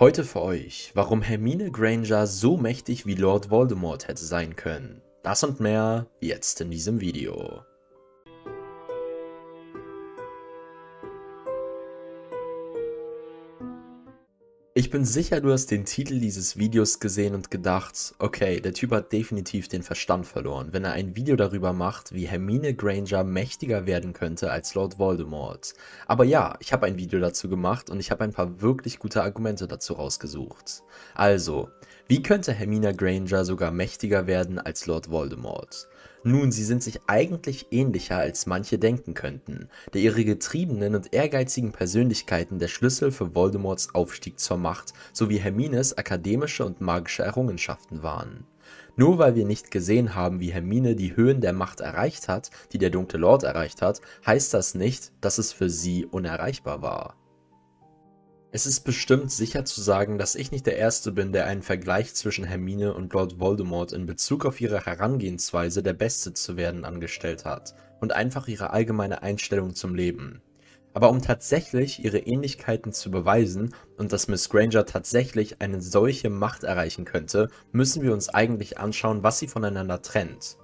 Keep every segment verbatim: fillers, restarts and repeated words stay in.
Heute für euch, warum Hermine Granger so mächtig wie Lord Voldemort hätte sein können. Das und mehr jetzt in diesem Video. Ich bin sicher, du hast den Titel dieses Videos gesehen und gedacht, okay, der Typ hat definitiv den Verstand verloren, wenn er ein Video darüber macht, wie Hermine Granger mächtiger werden könnte als Lord Voldemort. Aber ja, ich habe ein Video dazu gemacht und ich habe ein paar wirklich gute Argumente dazu rausgesucht. Also, wie könnte Hermine Granger sogar mächtiger werden als Lord Voldemort? Nun, sie sind sich eigentlich ähnlicher, als manche denken könnten, da ihre getriebenen und ehrgeizigen Persönlichkeiten der Schlüssel für Voldemorts Aufstieg zur Macht sowie Hermines akademische und magische Errungenschaften waren. Nur weil wir nicht gesehen haben, wie Hermine die Höhen der Macht erreicht hat, die der Dunkle Lord erreicht hat, heißt das nicht, dass es für sie unerreichbar war. Es ist bestimmt sicher zu sagen, dass ich nicht der Erste bin, der einen Vergleich zwischen Hermine und Lord Voldemort in Bezug auf ihre Herangehensweise, der Beste zu werden, angestellt hat und einfach ihre allgemeine Einstellung zum Leben. Aber um tatsächlich ihre Ähnlichkeiten zu beweisen und dass Miss Granger tatsächlich eine solche Macht erreichen könnte, müssen wir uns eigentlich anschauen, was sie voneinander trennt.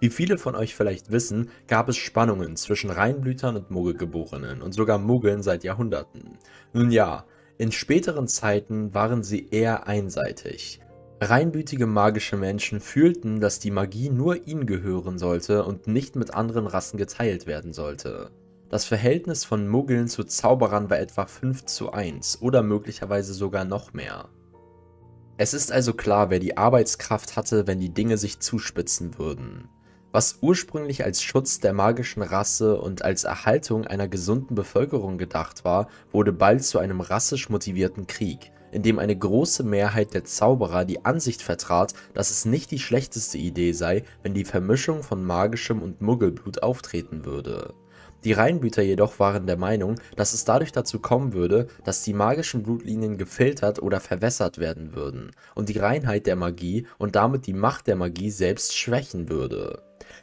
Wie viele von euch vielleicht wissen, gab es Spannungen zwischen Reinblütern und Muggelgeborenen und sogar Muggeln seit Jahrhunderten. Nun ja, in späteren Zeiten waren sie eher einseitig. Reinblütige magische Menschen fühlten, dass die Magie nur ihnen gehören sollte und nicht mit anderen Rassen geteilt werden sollte. Das Verhältnis von Muggeln zu Zauberern war etwa fünf zu eins oder möglicherweise sogar noch mehr. Es ist also klar, wer die Arbeitskraft hatte, wenn die Dinge sich zuspitzen würden. Was ursprünglich als Schutz der magischen Rasse und als Erhaltung einer gesunden Bevölkerung gedacht war, wurde bald zu einem rassisch motivierten Krieg, in dem eine große Mehrheit der Zauberer die Ansicht vertrat, dass es nicht die schlechteste Idee sei, wenn die Vermischung von magischem und Muggelblut auftreten würde. Die Reinblüter jedoch waren der Meinung, dass es dadurch dazu kommen würde, dass die magischen Blutlinien gefiltert oder verwässert werden würden und die Reinheit der Magie und damit die Macht der Magie selbst schwächen würde.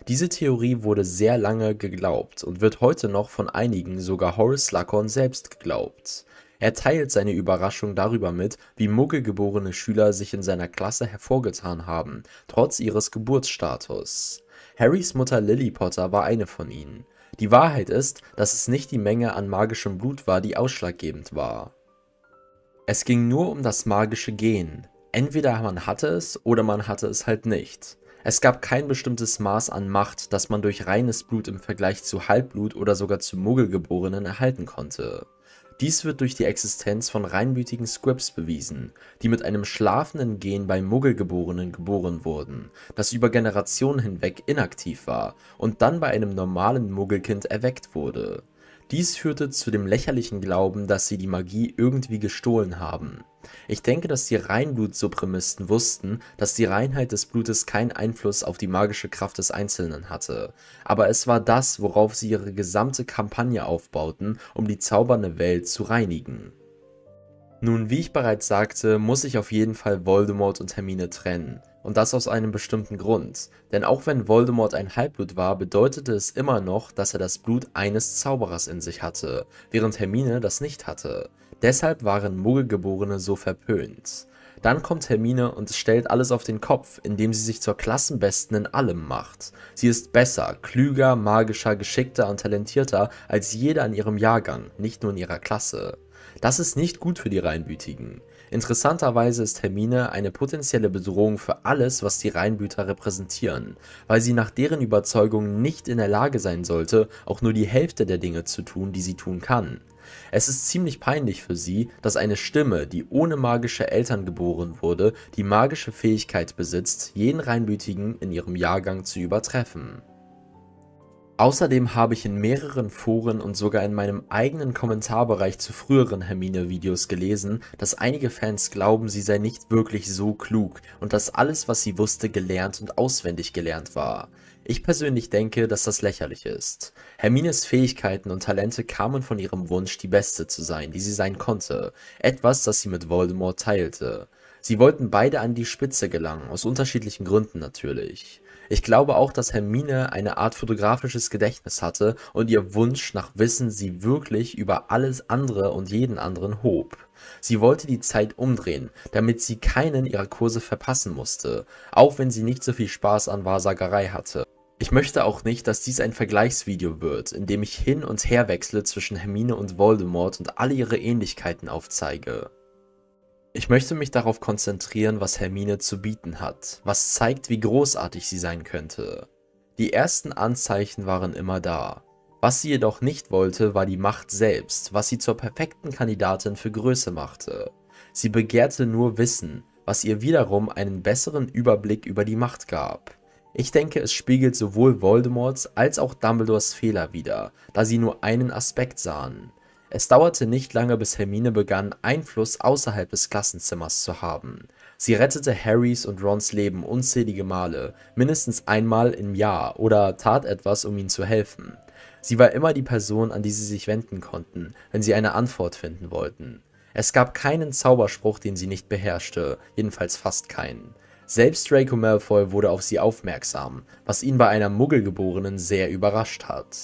Diese Theorie wurde sehr lange geglaubt und wird heute noch von einigen, sogar Horace Slughorn selbst, geglaubt. Er teilt seine Überraschung darüber mit, wie muggelgeborene Schüler sich in seiner Klasse hervorgetan haben, trotz ihres Geburtsstatus. Harrys Mutter Lily Potter war eine von ihnen. Die Wahrheit ist, dass es nicht die Menge an magischem Blut war, die ausschlaggebend war. Es ging nur um das magische Gen. Entweder man hatte es oder man hatte es halt nicht. Es gab kein bestimmtes Maß an Macht, das man durch reines Blut im Vergleich zu Halbblut oder sogar zu Muggelgeborenen erhalten konnte. Dies wird durch die Existenz von reinblütigen Scripts bewiesen, die mit einem schlafenden Gen bei Muggelgeborenen geboren wurden, das über Generationen hinweg inaktiv war und dann bei einem normalen Muggelkind erweckt wurde. Dies führte zu dem lächerlichen Glauben, dass sie die Magie irgendwie gestohlen haben. Ich denke, dass die Reinblutsupremisten wussten, dass die Reinheit des Blutes keinen Einfluss auf die magische Kraft des Einzelnen hatte, aber es war das, worauf sie ihre gesamte Kampagne aufbauten, um die zaubernde Welt zu reinigen. Nun, wie ich bereits sagte, muss ich auf jeden Fall Voldemort und Hermine trennen. Und das aus einem bestimmten Grund, denn auch wenn Voldemort ein Halbblut war, bedeutete es immer noch, dass er das Blut eines Zauberers in sich hatte, während Hermine das nicht hatte. Deshalb waren Muggelgeborene so verpönt. Dann kommt Hermine und stellt alles auf den Kopf, indem sie sich zur Klassenbesten in allem macht. Sie ist besser, klüger, magischer, geschickter und talentierter als jeder in ihrem Jahrgang, nicht nur in ihrer Klasse. Das ist nicht gut für die Reinblütigen. Interessanterweise ist Hermine eine potenzielle Bedrohung für alles, was die Reinblüter repräsentieren, weil sie nach deren Überzeugung nicht in der Lage sein sollte, auch nur die Hälfte der Dinge zu tun, die sie tun kann. Es ist ziemlich peinlich für sie, dass eine Stimme, die ohne magische Eltern geboren wurde, die magische Fähigkeit besitzt, jeden Reinblütigen in ihrem Jahrgang zu übertreffen. Außerdem habe ich in mehreren Foren und sogar in meinem eigenen Kommentarbereich zu früheren Hermine-Videos gelesen, dass einige Fans glauben, sie sei nicht wirklich so klug und dass alles, was sie wusste, gelernt und auswendig gelernt war. Ich persönlich denke, dass das lächerlich ist. Hermines Fähigkeiten und Talente kamen von ihrem Wunsch, die Beste zu sein, die sie sein konnte, etwas, das sie mit Voldemort teilte. Sie wollten beide an die Spitze gelangen, aus unterschiedlichen Gründen natürlich. Ich glaube auch, dass Hermine eine Art fotografisches Gedächtnis hatte und ihr Wunsch nach Wissen sie wirklich über alles andere und jeden anderen hob. Sie wollte die Zeit umdrehen, damit sie keinen ihrer Kurse verpassen musste, auch wenn sie nicht so viel Spaß an Wahrsagerei hatte. Ich möchte auch nicht, dass dies ein Vergleichsvideo wird, in dem ich hin und her wechsle zwischen Hermine und Voldemort und alle ihre Ähnlichkeiten aufzeige. Ich möchte mich darauf konzentrieren, was Hermine zu bieten hat, was zeigt, wie großartig sie sein könnte. Die ersten Anzeichen waren immer da. Was sie jedoch nicht wollte, war die Macht selbst, was sie zur perfekten Kandidatin für Größe machte. Sie begehrte nur Wissen, was ihr wiederum einen besseren Überblick über die Macht gab. Ich denke, es spiegelt sowohl Voldemorts als auch Dumbledores Fehler wider, da sie nur einen Aspekt sahen. Es dauerte nicht lange, bis Hermine begann, Einfluss außerhalb des Klassenzimmers zu haben. Sie rettete Harrys und Rons Leben unzählige Male, mindestens einmal im Jahr, oder tat etwas, um ihnen zu helfen. Sie war immer die Person, an die sie sich wenden konnten, wenn sie eine Antwort finden wollten. Es gab keinen Zauberspruch, den sie nicht beherrschte, jedenfalls fast keinen. Selbst Draco Malfoy wurde auf sie aufmerksam, was ihn bei einer Muggelgeborenen sehr überrascht hat.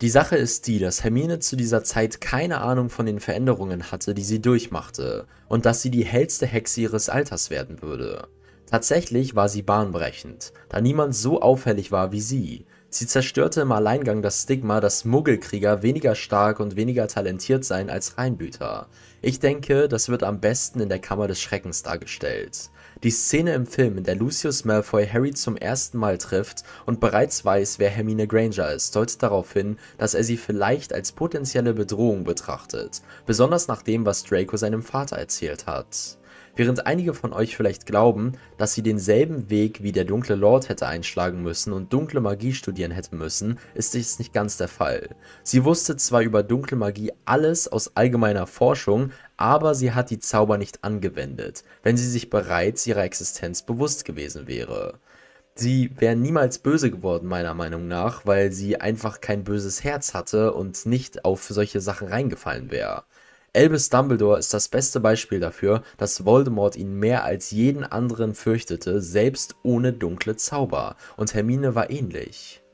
Die Sache ist die, dass Hermine zu dieser Zeit keine Ahnung von den Veränderungen hatte, die sie durchmachte, und dass sie die hellste Hexe ihres Alters werden würde. Tatsächlich war sie bahnbrechend, da niemand so auffällig war wie sie. Sie zerstörte im Alleingang das Stigma, dass Muggelkrieger weniger stark und weniger talentiert seien als Reinblüter. Ich denke, das wird am besten in der Kammer des Schreckens dargestellt. Die Szene im Film, in der Lucius Malfoy Harry zum ersten Mal trifft und bereits weiß, wer Hermine Granger ist, deutet darauf hin, dass er sie vielleicht als potenzielle Bedrohung betrachtet, besonders nach dem, was Draco seinem Vater erzählt hat. Während einige von euch vielleicht glauben, dass sie denselben Weg wie der dunkle Lord hätte einschlagen müssen und dunkle Magie studieren hätte müssen, ist dies nicht ganz der Fall. Sie wusste zwar über dunkle Magie alles aus allgemeiner Forschung, aber sie hat die Zauber nicht angewendet, wenn sie sich bereits ihrer Existenz bewusst gewesen wäre. Sie wäre niemals böse geworden, meiner Meinung nach, weil sie einfach kein böses Herz hatte und nicht auf solche Sachen reingefallen wäre. Albus Dumbledore ist das beste Beispiel dafür, dass Voldemort ihn mehr als jeden anderen fürchtete, selbst ohne dunkle Zauber, und Hermine war ähnlich.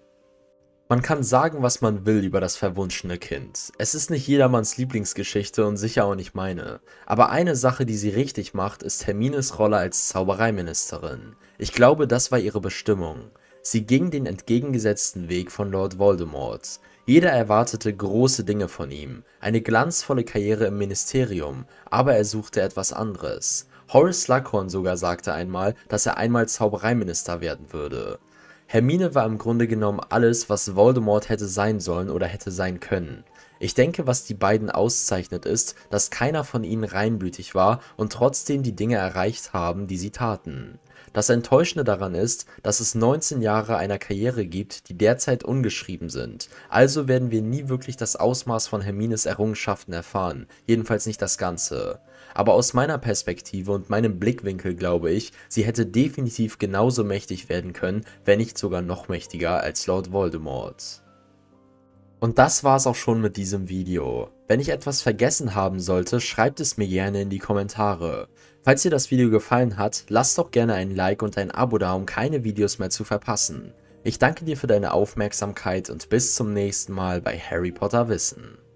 Man kann sagen, was man will über das verwunschene Kind. Es ist nicht jedermanns Lieblingsgeschichte und sicher auch nicht meine. Aber eine Sache, die sie richtig macht, ist Hermines Rolle als Zaubereiministerin. Ich glaube, das war ihre Bestimmung. Sie ging den entgegengesetzten Weg von Lord Voldemort. Jeder erwartete große Dinge von ihm, eine glanzvolle Karriere im Ministerium, aber er suchte etwas anderes. Horace Slughorn sogar sagte einmal, dass er einmal Zaubereiminister werden würde. Hermine war im Grunde genommen alles, was Voldemort hätte sein sollen oder hätte sein können. Ich denke, was die beiden auszeichnet ist, dass keiner von ihnen reinblütig war und trotzdem die Dinge erreicht haben, die sie taten. Das Enttäuschende daran ist, dass es neunzehn Jahre einer Karriere gibt, die derzeit ungeschrieben sind. Also werden wir nie wirklich das Ausmaß von Hermines Errungenschaften erfahren, jedenfalls nicht das Ganze. Aber aus meiner Perspektive und meinem Blickwinkel glaube ich, sie hätte definitiv genauso mächtig werden können, wenn nicht sogar noch mächtiger als Lord Voldemort. Und das war's auch schon mit diesem Video. Wenn ich etwas vergessen haben sollte, schreibt es mir gerne in die Kommentare. Falls dir das Video gefallen hat, lasst doch gerne ein Like und ein Abo da, um keine Videos mehr zu verpassen. Ich danke dir für deine Aufmerksamkeit und bis zum nächsten Mal bei Harry Potter Wissen.